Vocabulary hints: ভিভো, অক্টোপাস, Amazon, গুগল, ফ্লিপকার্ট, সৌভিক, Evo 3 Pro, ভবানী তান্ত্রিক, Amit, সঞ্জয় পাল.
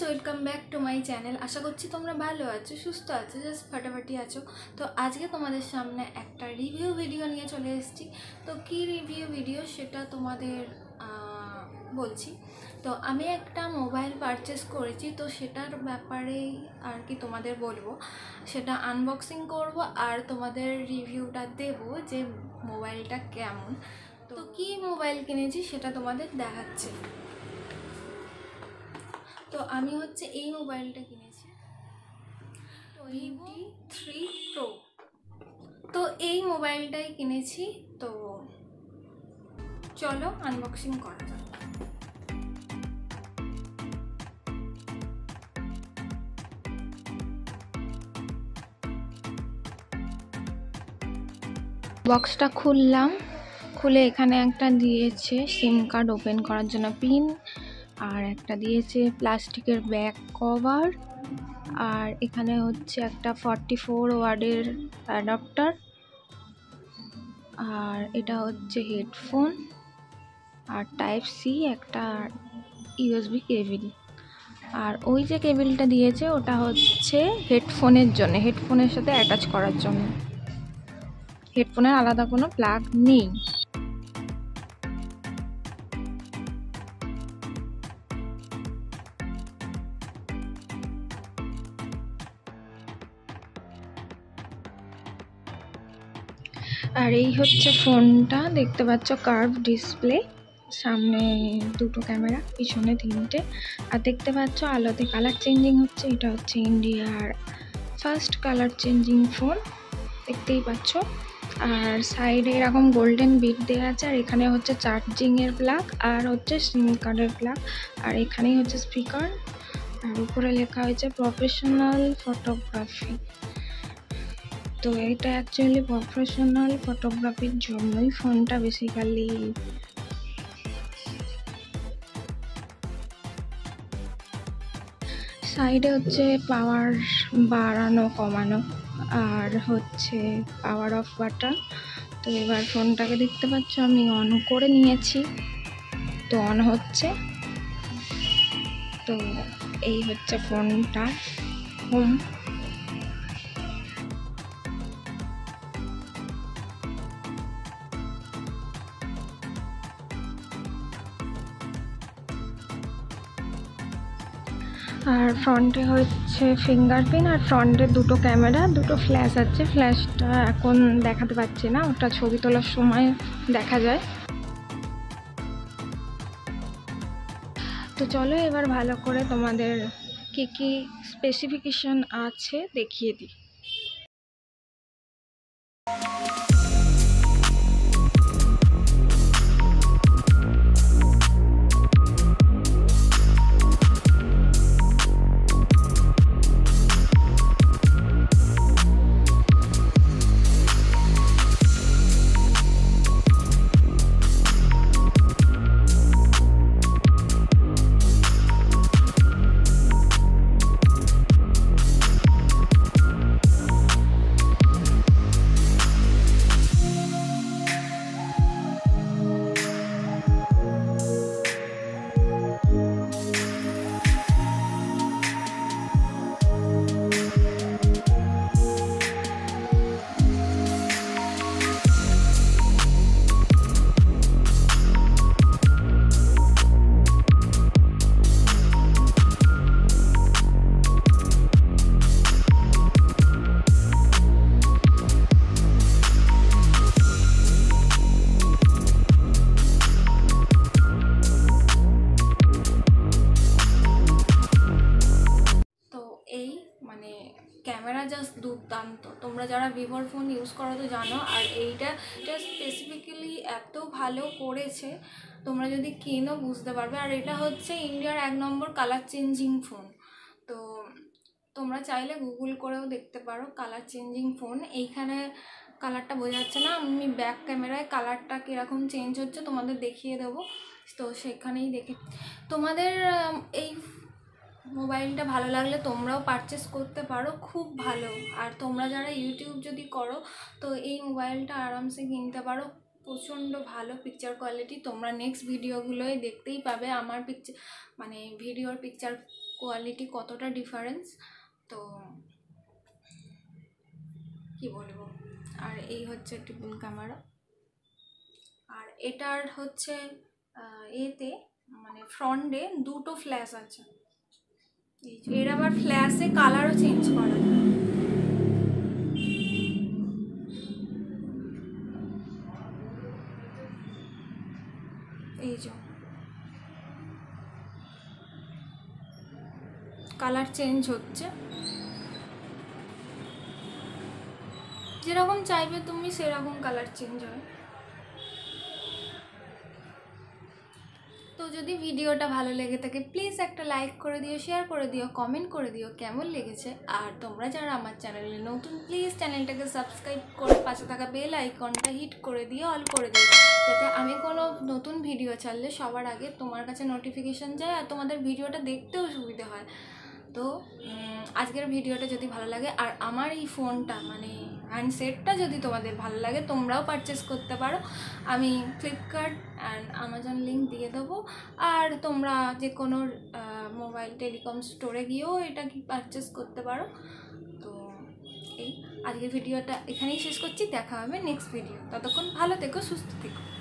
Guys welcome back to my channel. आशा करी तुम्हारा भलो आज सुस्थ आज जस्ट फाटाफाटी आचो। तो आज के तुम्हारे सामने एक रिव्यू भिडियो नहीं चले तो कि रिव्यू भिडियो से तुम्हारे बोलছি। তো আমি একটা মোবাইল পারচেজ করেছি, তো সেটার ব্যাপারে আর কি তোমাদের বলবো, সেটা আনবক্সিং করব আর তোমাদের রিভিউটা দেব যে মোবাইলটা কেমন। তো কি মোবাইল কিনেছি সেটা তোমাদের দেখাচ্ছি। তো আমি হচ্ছে এই মোবাইলটা কিনেছি, তো Evo 3 Pro। তো এই মোবাইলটাই কিনেছি, তো চলো আনবক্সিং করা যাক। বক্সটা খুললাম, খুলে এখানে একটা দিয়েছে সিম কার্ড ওপেন করার জন্য পিন, আর একটা দিয়েছে প্লাস্টিকের ব্যাক কভার, আর এখানে হচ্ছে একটা 44 ওয়াটের অ্যাডাপ্টার, আর এটা হচ্ছে হেডফোন, আর টাইপ সি একটা ইউএসবি কেবিল, আর ওই যে কেবিলটা দিয়েছে ওটা হচ্ছে হেডফোনের জন্য, হেডফোনের সাথে অ্যাটাচ করার জন্য। হেডফোনের আলাদা কোনো প্লাগ নেই। আর এই হচ্ছে ফোনটা, দেখতে পাচ্ছ কার্ভ ডিসপ্লে, সামনে দুটো ক্যামেরা, পিছনে তিনটে, আর দেখতে পাচ্ছ আলোতে কালার চেঞ্জিং হচ্ছে। এটা হচ্ছে ইন্ডিয়ার ফার্স্ট কালার চেঞ্জিং ফোন, দেখতেই পাচ্ছ। আর সাইডে এরকম গোল্ডেন বিট দেওয়া আছে, আর এখানে হচ্ছে চার্জিংয়ের প্লাগ আর হচ্ছে সিম কার্ডের প্লাগ, আর এখানেই হচ্ছে স্পিকার, আর উপরে লেখা হয়েছে প্রফেশনাল ফটোগ্রাফি। তো এটা অ্যাকচুয়ালি প্রফেশনাল ফটোগ্রাফির জন্যই ফোনটা বেসিক্যালি। সাইডে হচ্ছে পাওয়ার বাড়ানো কমানো আর হচ্ছে পাওয়ার অফ বাটন। তো এবার ফোনটাকে দেখতে পাচ্ছ আমি অন করে নিয়েছি, তো অন হচ্ছে। তো এই হচ্ছে ফোনটা হোম। আর ফ্রন্টে হচ্ছে ফিঙ্গারপ্রিন্ট, আর ফ্রন্টে দুটো ক্যামেরা, দুটো ফ্ল্যাশ আছে। ফ্ল্যাশটা এখন দেখাতে পাচ্ছি না, ওটা ছবি তোলার সময় দেখা যায়। তো চলো এবার ভালো করে তোমাদের কি কি স্পেসিফিকেশন আছে দেখিয়ে দিই। ক্যামেরা জাস্ট দুর্দান্ত, তোমরা যারা ভিভোর ফোন ইউজ করো তো জানো। আর এইটা স্পেসিফিক্যালি এত ভালো করেছে, তোমরা যদি কেনো বুঝতে পারবে। আর এটা হচ্ছে ইন্ডিয়ার 1 নম্বর কালার চেঞ্জিং ফোন, তো তোমরা চাইলে গুগল করেও দেখতে পারো কালার চেঞ্জিং ফোন। এইখানে কালারটা বোঝা যাচ্ছে না, আমি ব্যাক ক্যামেরায় কালারটা কীরকম চেঞ্জ হচ্ছে তোমাদের দেখিয়ে দেবো, তো সেখানেই দেখে তোমাদের এই মোবাইলটা ভালো লাগলে তোমরাও পারচেস করতে পারো, খুব ভালো। আর তোমরা যারা ইউটিউব যদি করো তো এই মোবাইলটা আরামসে কিনতে পারো, প্রচণ্ড ভালো পিকচার কোয়ালিটি। তোমরা নেক্সট ভিডিওগুলোই দেখতেই পাবে আমার পিকচার, মানে ভিডিওর পিকচার কোয়ালিটি কতটা ডিফারেন্স তো কি বলবো। আর এই হচ্ছে একটি ক্যামেরা, আর এটার হচ্ছে এতে মানে ফ্রন্টে দুটো ফ্ল্যাশ আছে, এর আবার ফ্ল্যাশে কালারও চেঞ্জ করা যায়। এই যে কালার চেঞ্জ হচ্ছে, যেরকম চাইবে তুমি সেরকম কালার চেঞ্জ হয়। তো যদি ভিডিওটা ভালো লেগে থাকে প্লিজ একটা লাইক করে দিও, শেয়ার করে দিও, কমেন্ট করে দিও কেমন লেগেছে। আর তোমরা যারা আমার চ্যানেলে নতুন প্লিজ চ্যানেলটাকে সাবস্ক্রাইব করে পাশে থাকা বেল আইকনটা হিট করে দিয়ে অল করে দিও, যাতে আমি কোনো নতুন ভিডিও ছাড়লে সবার আগে তোমার কাছে নোটিফিকেশান যায় আর তোমাদের ভিডিওটা দেখতেও সুবিধা হয়। তো আজকের ভিডিওটা যদি ভালো লাগে আর আমার এই ফোনটা মানে হ্যান্ডসেটটা যদি তোমাদের ভালো লাগে তোমরাও পারচেস করতে পারো, আমি ফ্লিপকার্ট অ্যান্ড আমাজন লিঙ্ক দিয়ে দেবো। আর তোমরা যে কোনো মোবাইল টেলিকম স্টোরে গিয়েও এটা কি পারচেস করতে পারো। তো এই আজকের ভিডিওটা এখানেই শেষ করছি, দেখা হবে নেক্সট ভিডিও। ততক্ষণ ভালো থেকো, সুস্থ থেকো।